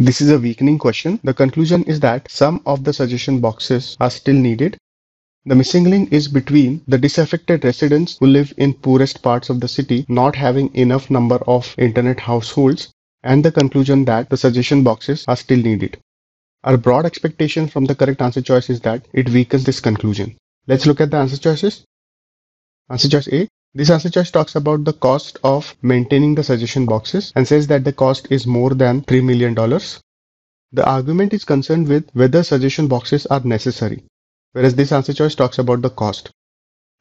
This is a weakening question. The conclusion is that some of the suggestion boxes are still needed. The missing link is between the disaffected residents who live in poorest parts of the city not having enough number of internet households and the conclusion that the suggestion boxes are still needed. Our broad expectation from the correct answer choice is that it weakens this conclusion. Let's look at the answer choices. Answer choice A. This answer choice talks about the cost of maintaining the suggestion boxes and says that the cost is more than $3 million. The argument is concerned with whether suggestion boxes are necessary, whereas this answer choice talks about the cost.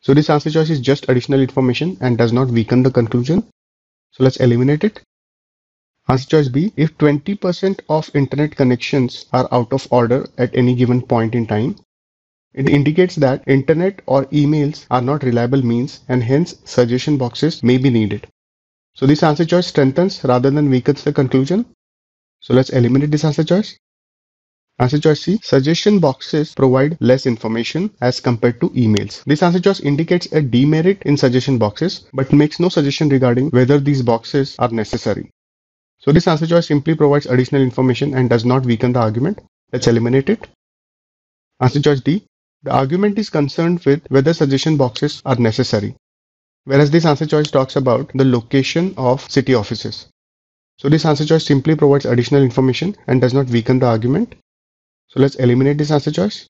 So this answer choice is just additional information and does not weaken the conclusion. So let's eliminate it. Answer choice B, if 20% of internet connections are out of order at any given point in time, it indicates that internet or emails are not reliable means and hence suggestion boxes may be needed. So this answer choice strengthens rather than weakens the conclusion. So let's eliminate this answer choice. Answer choice C, suggestion boxes provide less information as compared to emails. This answer choice indicates a demerit in suggestion boxes but makes no suggestion regarding whether these boxes are necessary. So this answer choice simply provides additional information and does not weaken the argument. Let's eliminate it. Answer choice D, the argument is concerned with whether suggestion boxes are necessary, whereas this answer choice talks about the location of city offices. So this answer choice simply provides additional information and does not weaken the argument. So let's eliminate this answer choice.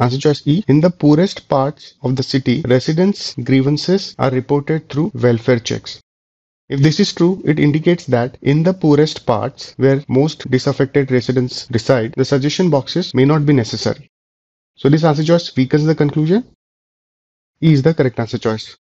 Answer choice E, in the poorest parts of the city, residents' grievances are reported through welfare checks. If this is true, it indicates that in the poorest parts where most disaffected residents reside, the suggestion boxes may not be necessary. So this answer choice weakens the conclusion. E is the correct answer choice.